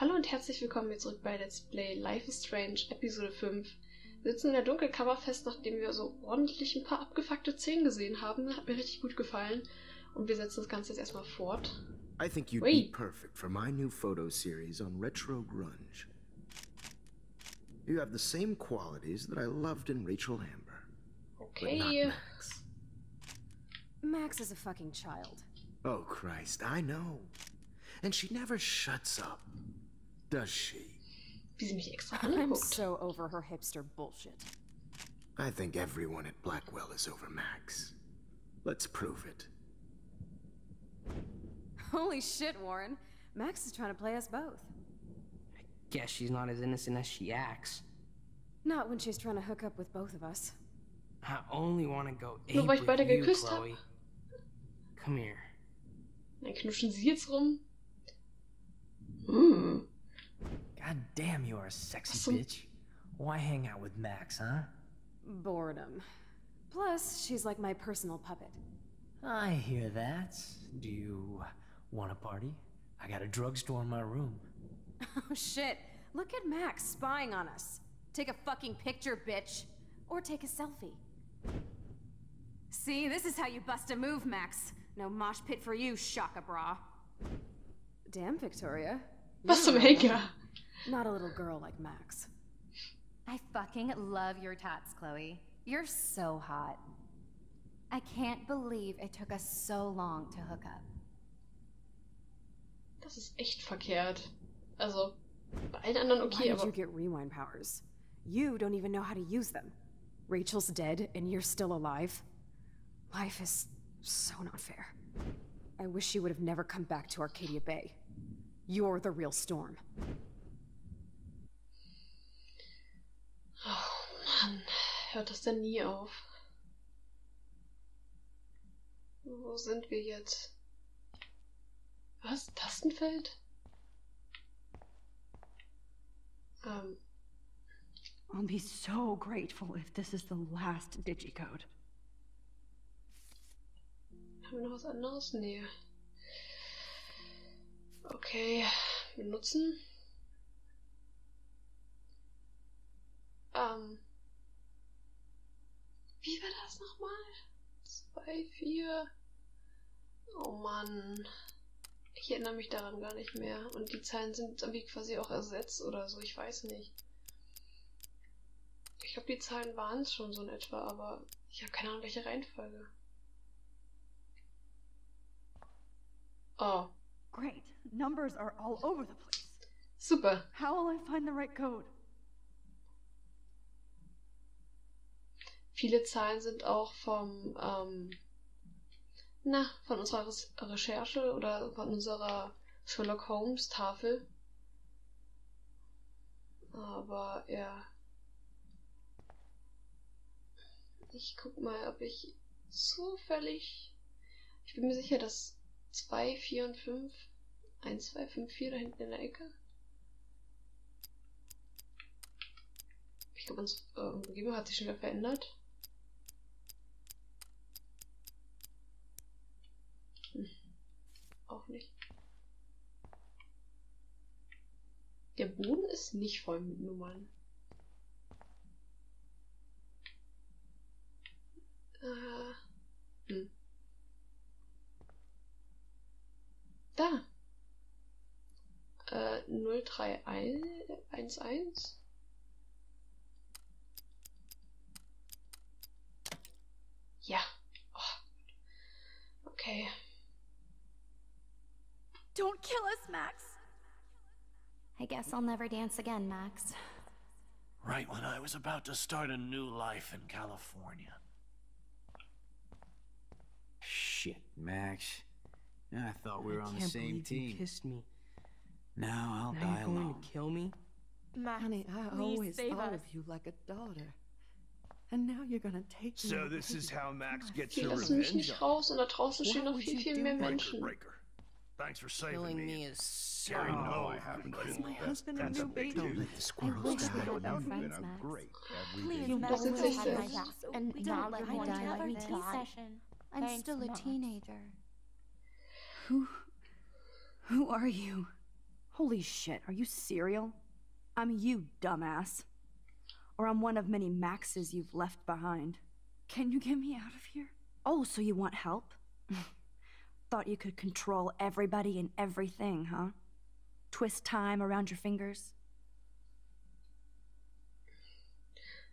Hallo und herzlich willkommen hier zurück bei Let's Play Life is Strange, Episode 5. Wir sitzen in der Dunkelkammer fest, nachdem wir so ordentlich ein paar abgefuckte Szenen gesehen haben. Hat mir richtig gut gefallen. Und wir setzen das Ganze jetzt erstmal fort. I think you'd be perfect for my new photo series on retro grunge. You have the same qualities that I loved in Rachel Amber. Okay. But not Max. Max is a fucking child. Oh Christ, I know. And she never shuts up. Does she? I'm so over her hipster bullshit. I think everyone at Blackwell is over Max. Let's prove it. Holy shit, Warren. Max is trying to play us both. I guess she's not as innocent as she acts. Not when she's trying to hook up with both of us. I only want to go ape with you, Chloe. Come here. Dann knutschen sie jetzt rum. Mm. God damn, you are a sexy bitch. Why hang out with Max, huh? Boredom. Plus, she's like my personal puppet. I hear that. Do you want a party? I got a drugstore in my room. Oh shit. Look at Max spying on us. Take a fucking picture, bitch. Or take a selfie. See, this is how you bust a move, Max. No mosh pit for you, shaka bra. Damn, Victoria. What's the heck? Not a little girl like Max. I fucking love your tats, Chloe. You're so hot. I can't believe it took us so long to hook up. Das ist echt verkehrt. Also, bei allen anderen okay, aber... Why did you get rewind powers? You don't even know how to use them. Rachel's dead and you're still alive. Life is so not fair. I wish you would have never come back to Arcadia Bay. You're the real storm. Oh Mann, hört das denn nie auf? Wo sind wir jetzt? Was? Tastenfeld? I'll be so grateful if this is the last digicode. Haben wir noch was anderes? Nee. Okay, benutzen. Wie war das nochmal? 2, 4. Oh Mann. Ich erinnere mich daran gar nicht mehr. Und die Zahlen sind irgendwie quasi auch ersetzt oder so, ich weiß nicht. Ich glaube, die Zahlen waren es schon so in etwa, aber ich habe keine Ahnung, welche Reihenfolge. Oh. Great. Numbers are all over the place. Super. How will I find the right code? Viele Zahlen sind auch vom, von unserer Recherche oder von unserer Sherlock Holmes Tafel. Aber ja. Ich guck mal, ob ich zufällig. Ich bin mir sicher, dass 2, 4 und 5. 1, 2, 5, 4 da hinten in der Ecke. Ich glaube, unsere Umgebung hat sich schon wieder verändert. Auch nicht. Der Boden ist nicht voll mit Nummern. Da! 03111. Ja. Oh. Okay. Don't kill us, Max. I guess I'll never dance again, Max. Right when I was about to start a new life in California. Shit, Max. I thought we were on the same team. You kissed me. Now I'll die alone. Are you going to kill me? Max, honey, I always thought of you like a daughter. And now you're going to take me. So this is how Max gets your revenge. Breaker. Thanks for saving me. Is so I haven't my husband and new baby. Don't let the squirrels die. Please, Max, and not let me die like every session. I'm still a teenager. Who are you? Holy shit, are you serial? I'm you, dumbass. Or I'm one of many Maxes you've left behind. Can you get me out of here? Oh, so you want help? Thought you could control everybody and everything, huh? Twist time around your fingers?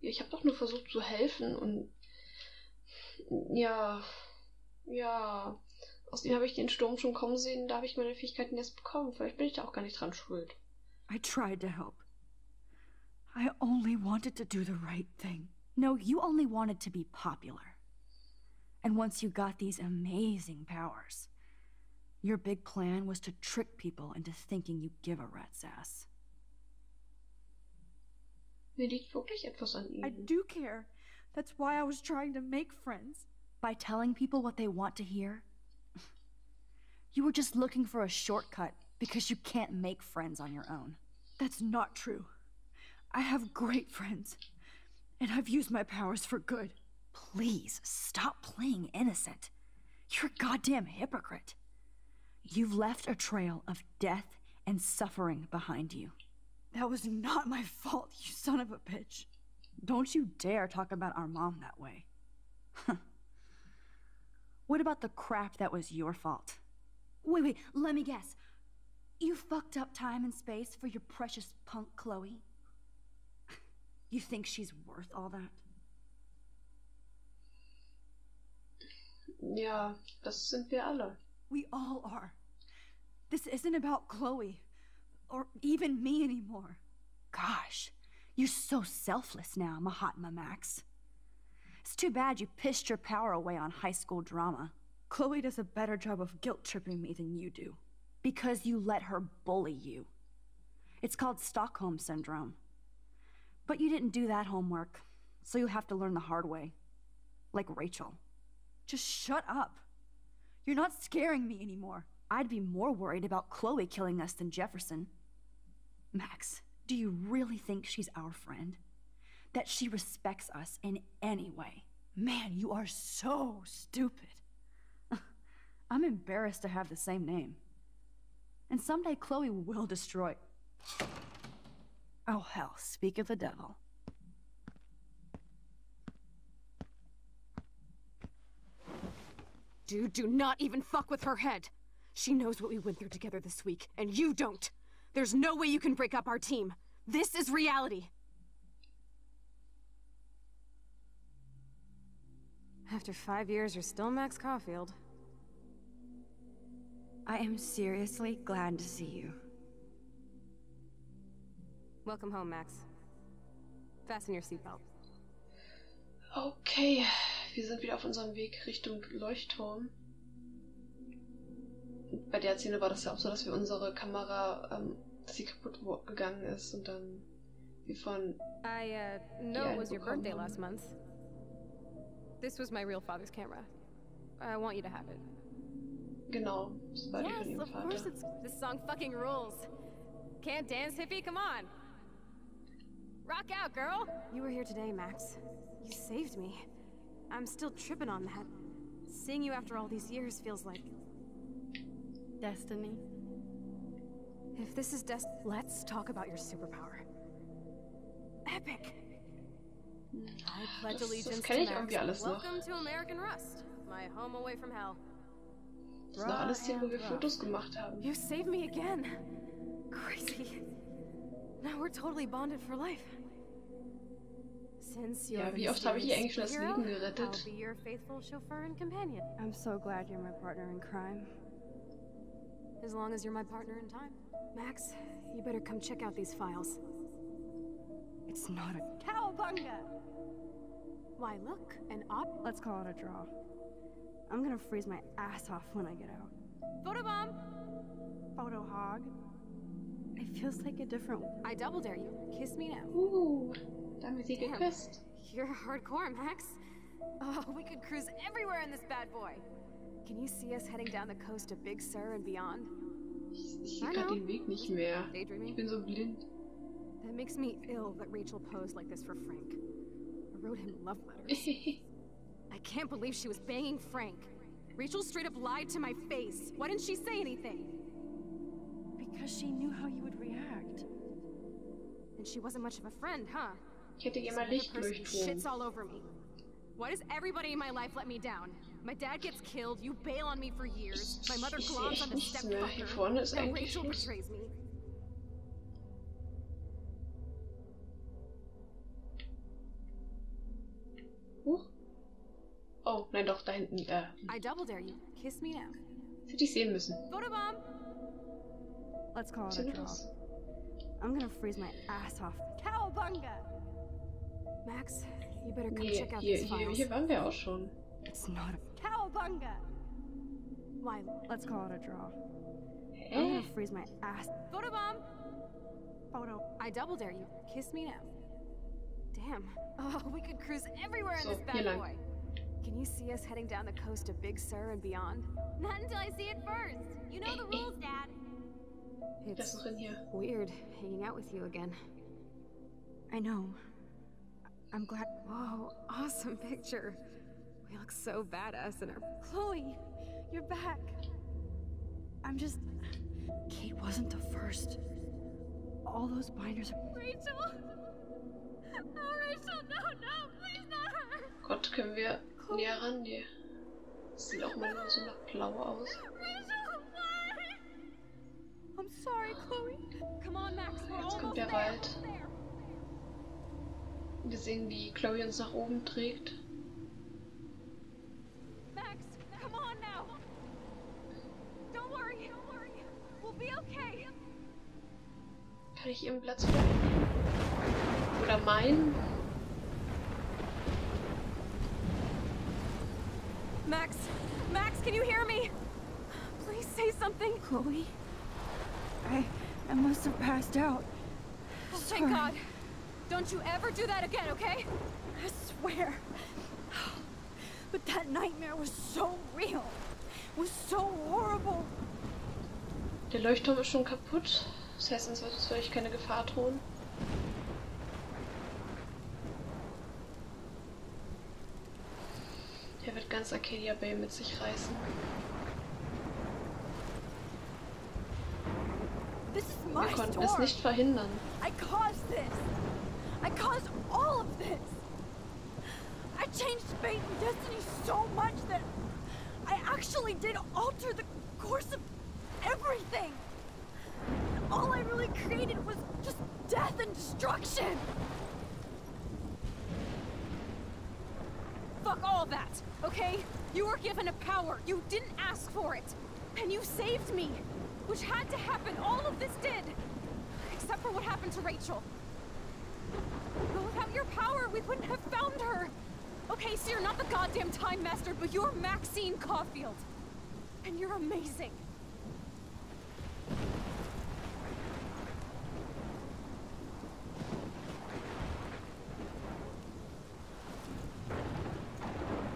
Ja, ich habe doch nur versucht zu helfen und... Ja... Ja... Außerdem habe ich den Sturm schon kommen sehen, da habe ich meine Fähigkeiten erst bekommen. Vielleicht bin ich da auch gar nicht dran schuld. I tried to help. I only wanted to do the right thing. No, you only wanted to be popular. And once you got these amazing powers, your big plan was to trick people into thinking you give a rat's ass. Mir liegt wirklich etwas an Ihnen. I do care. That's why I was trying to make friends. By telling people what they want to hear? You were just looking for a shortcut because you can't make friends on your own. That's not true. I have great friends. And I've used my powers for good. Please, stop playing innocent. You're a goddamn hypocrite. You've left a trail of death and suffering behind you. That was not my fault, you son of a bitch. Don't you dare talk about our mom that way. What about the crap that was your fault? Wait, let me guess. You fucked up time and space for your precious punk Chloe? You think she's worth all that? Yeah, das sind wir alle. We all are. This isn't about Chloe. Or even me anymore. Gosh, you're so selfless now, Mahatma Max. It's too bad you pissed your power away on high school drama. Chloe does a better job of guilt-tripping me than you do. Because you let her bully you. It's called Stockholm Syndrome. But you didn't do that homework, so you'll have to learn the hard way. Like Rachel. Just shut up. You're not scaring me anymore. I'd be more worried about Chloe killing us than Jefferson. Max, do you really think she's our friend? That she respects us in any way? Man, you are so stupid. I'm embarrassed to have the same name. And someday Chloe will destroy... Oh hell, speak of the devil. Dude, do not even fuck with her head! She knows what we went through together this week, and you don't! There's no way you can break up our team! This is reality! After 5 years, you're still Max Caulfield. I am seriously glad to see you. Welcome home, Max. Fasten your seatbelt. Okay, wir sind wieder auf unserem Weg Richtung Leuchtturm. Bei der Szene war das ja auch so, dass wir unsere Kamera, dass sie kaputt gegangen ist und dann wir von. I know it was your birthday last month. This was my real father's camera. I want you to have it. Genau, das war die von ihrem Vater. Yes, of course it's. This song fucking rules. Can't dance, hippie? Come on. Rock out, girl! You were here today, Max. You saved me. I'm still tripping on that. Seeing you after all these years feels like... destiny. If this is let's talk about your superpower. Epic! I pledge allegiance to Max. Welcome to American Rust. My home away from hell. Das war alles hier, wo wir Fotos gemacht haben. You saved me again. Crazy. Now we're totally bonded for life. Since you're wie oft habe ich hier eigentlich schon das Leben gerettet. I'll be your faithful chauffeur and companion. I'm so glad you're my partner in crime. As long as you're my partner in time. Max, you better come check out these files. It's not a... Cowabunga! Why, look, an op... Let's call it a draw. I'm gonna freeze my ass off when I get out. Photobomb! Photo hog. It feels like a different... I double dare you. Kiss me now. Ooh, damit sie geküsst. You're hardcore, Max. Oh, we could cruise everywhere in this bad boy. Can you see us heading down the coast to Big Sur and beyond? Ich sehe gerade den Weg nicht mehr. Ich bin so blind. That makes me ill that Rachel posed like this for Frank. I wrote him love letters. I can't believe she was banging Frank. Rachel straight up lied to my face. Why didn't she say anything? Because she knew how you would react. And she wasn't much of a friend, huh? Ich hätte ihr mal Licht durchtun. Shit's all over me. Why does everybody in my life let me down? My dad gets killed, you bail on me for years, my mother gloms on the stepfather, and Rachel betrays me. Oh, nein, doch, da hinten. I double dare you. Kiss me now. Das hätte ich sehen müssen. Photobomb! Let's call it a draw. I'm gonna freeze my ass off. Cowabunga! Max, you better come check out these files. Hier waren wir auch schon. It's not a cowabunga! Why? Let's call it a draw. I'm gonna freeze my ass. Photobomb! Photo. I double dare you. Kiss me now. Damn. Oh, we could cruise everywhere in this bad boy. Can you see us heading down the coast of Big Sur and beyond? Not until I see it first. You know the rules, Dad. It's weird hanging out with you again. I know. I'm glad. Whoa, awesome picture. We look so badass in our. Chloe, you're back. I'm just. Kate wasn't the first. All those binders. Rachel. Oh, Rachel, no, please not her. Gott, können wir. Näher ran, die. Das sieht auch mal so nach blau aus. I'm sorry, Chloe. Come on, Max. Jetzt kommt der Wald. Wir sehen, wie Chloe uns nach oben trägt. Max, come on now. Don't worry, we'll be okay. Kann ich ihren Platz finden? Oder meinen? Max, Max, can you hear me? Please say something. Chloe, I must have passed out. Oh, thank God. Don't you ever do that again, okay? I swear. But that nightmare was so real. It was so horrible. Der Leuchtturm ist schon kaputt. Das heißt, uns wird vielleicht keine Gefahr drohen. Der wird ganz Arcadia Bay mit sich reißen. Wir konnten es nicht verhindern. I caused this. I caused all of this. I changed fate and destiny so much that I actually did alter the course of everything. And all I really created was just death and destruction. Fuck all that, okay? You were given a power. You didn't ask for it. And you saved me. Which had to happen. All of this did. Except for what happened to Rachel. But without your power, we wouldn't have found her. Okay, so you're not the goddamn Time Master, but you're Maxine Caulfield. And you're amazing.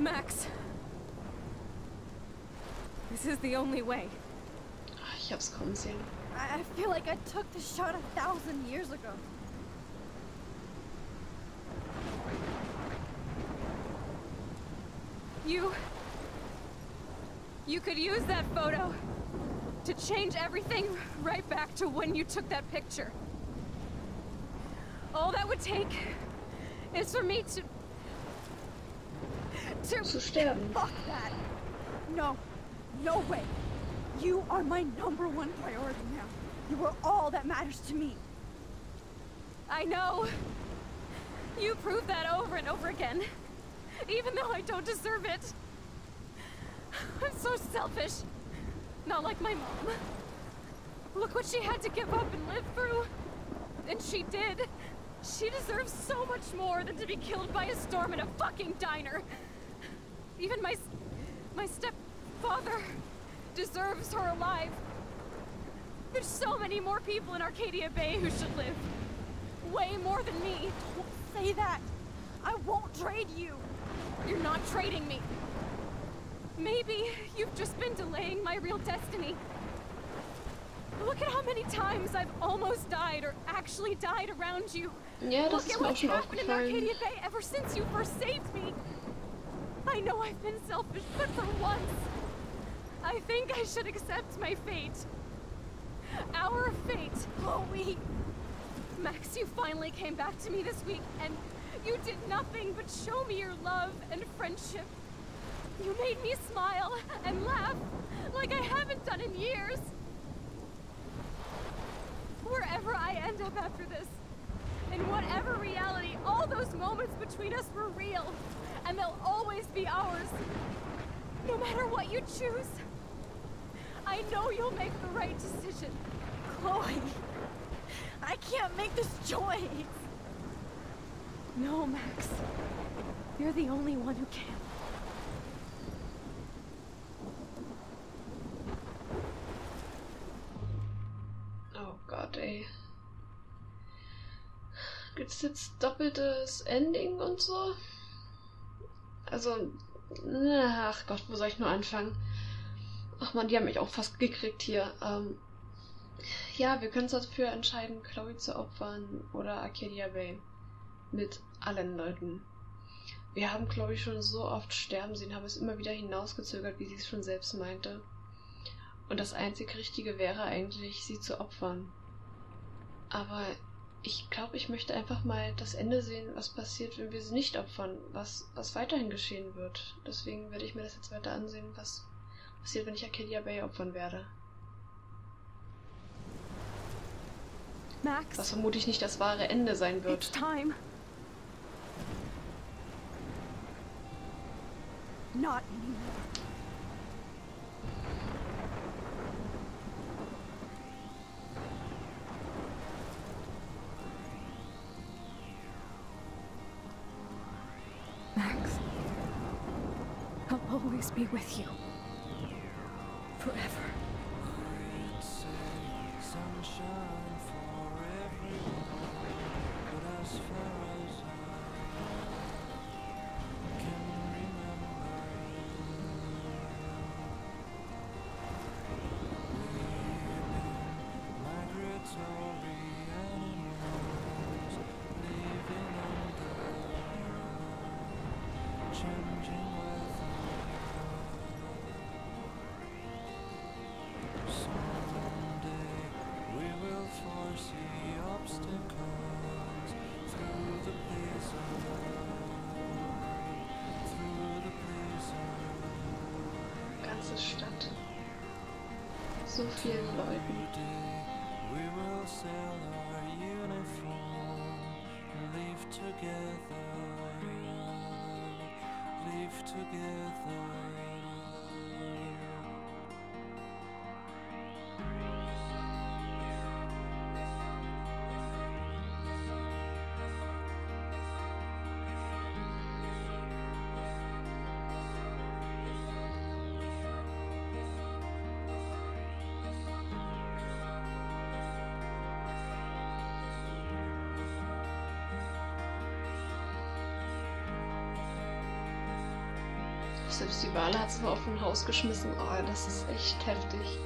Max. This is the only way. Ich hab's kommen sehen. I feel like I took the shot 1,000 years ago. You could use that photo to change everything right back to when you took that picture. All that would take is for me to sterben. Fuck that. No. No way. You are my #1 priority now. You are all that matters to me. I know. You prove that over and over again. Even though I don't deserve it. I'm so selfish. Not like my mom. Look what she had to give up and live through. And she did. She deserves so much more than to be killed by a storm in a fucking diner. Even my stepfather deserves her alive. There's so many more people in Arcadia Bay who should live. Way more than me. Don't say that. I won't trade you. You're not trading me. Maybe you've just been delaying my real destiny. Look at how many times I've almost died or actually died around you. Yeah, look at what's happened in Arcadia Bay ever since you first saved me. I know I've been selfish, but for once, I think I should accept my fate. Hour of fate, Chloe. Max, you finally came back to me this week, and you did nothing but show me your love and friendship. You made me smile and laugh like I haven't done in years. Wherever I end up after this, in whatever reality, all those moments between us were real, and they'll always be ours. No matter what you choose, I know you'll make the right decision. Chloe, I can't make this choice. No, Max. You're the only one who can. Gibt es jetzt doppeltes Ending und so? Also, ach Gott, wo soll ich nur anfangen? Ach man, die haben mich auch fast gekriegt hier. Ja, wir können uns dafür entscheiden, Chloe zu opfern oder Arcadia Bay. Mit allen Leuten. Wir haben Chloe schon so oft sterben sehen, haben es immer wieder hinausgezögert, wie sie es schon selbst meinte. Und das einzig Richtige wäre eigentlich, sie zu opfern. Aber ich glaube, ich möchte einfach mal das Ende sehen, was passiert, wenn wir sie nicht opfern, was weiterhin geschehen wird. Deswegen werde ich mir das jetzt weiter ansehen, was passiert, wenn ich Arcadia Bay opfern werde. Max, was vermutlich nicht das wahre Ende sein wird. It's time. Not anymore. Always be with you. Forever. Stadt. So vielen Leuten. Selbst die Wale hat es mal auf ein Haus geschmissen. Oh, das ist echt heftig.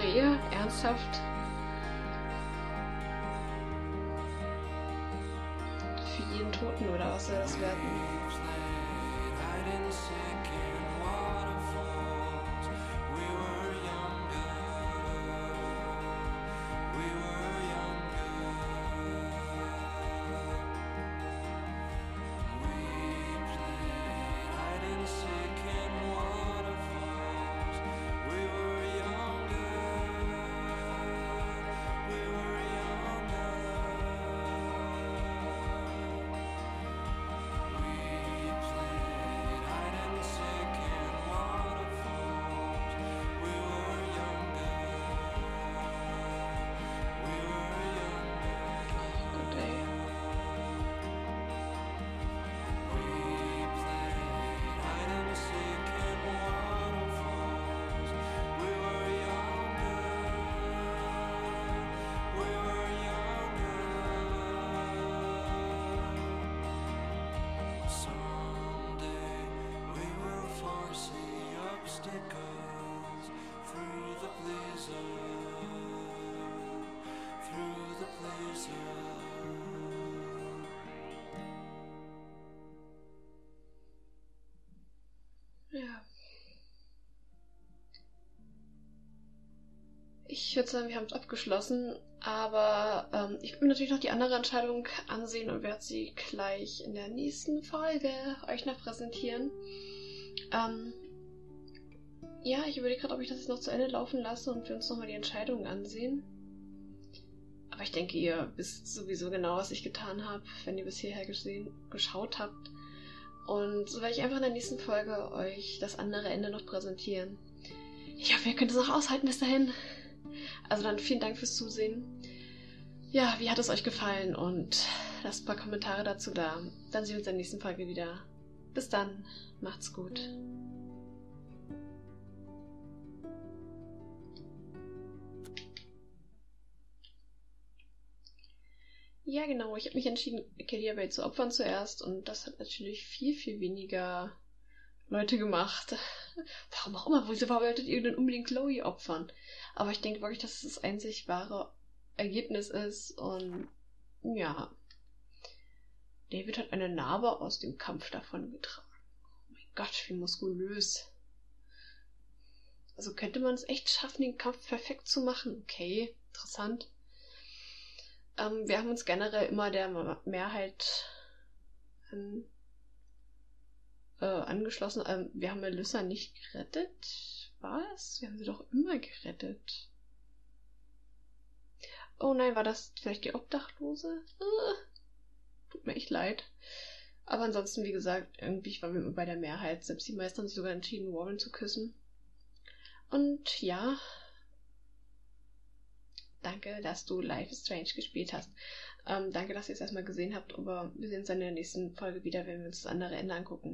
Rehe? Ernsthaft? Für jeden Toten oder was soll das werden? Ich würde sagen, wir haben es abgeschlossen, aber ich würde mir natürlich noch die andere Entscheidung ansehen und werde sie gleich in der nächsten Folge euch noch präsentieren. Ja, ich überlege gerade, ob ich das jetzt noch zu Ende laufen lasse und wir uns nochmal die Entscheidung ansehen. Aber ich denke, ihr wisst sowieso genau, was ich getan habe, wenn ihr bis hierher geschaut habt. Und so werde ich einfach in der nächsten Folge euch das andere Ende noch präsentieren. Ich hoffe, ihr könnt es noch aushalten bis dahin. Also dann vielen Dank fürs Zusehen. Ja, wie hat es euch gefallen? Und lasst ein paar Kommentare dazu da. Dann sehen wir uns in der nächsten Folge wieder. Bis dann, macht's gut. Ja, genau. Ich habe mich entschieden, Kelly Abbey zu opfern zuerst und das hat natürlich viel, viel weniger Leute gemacht. Warum auch immer, wieso wolltet ihr denn unbedingt Chloe opfern? Aber ich denke wirklich, dass es das einzig wahre Ergebnis ist und ja. David hat eine Narbe aus dem Kampf davongetragen. Oh mein Gott, wie muskulös. Also könnte man es echt schaffen, den Kampf perfekt zu machen. Okay, interessant. Wir haben uns generell immer der Mehrheit angeschlossen. Wir haben Melissa nicht gerettet. Was? Wir haben sie doch immer gerettet. Oh nein, war das vielleicht die Obdachlose? Tut mir echt leid. Aber ansonsten, wie gesagt, irgendwie waren wir immer bei der Mehrheit. Selbst die meisten haben sich sogar entschieden, Warren zu küssen. Und ja... Danke, dass du Life is Strange gespielt hast. Danke, dass ihr es erstmal gesehen habt, aber wir sehen uns dann in der nächsten Folge wieder, wenn wir uns das andere Ende angucken.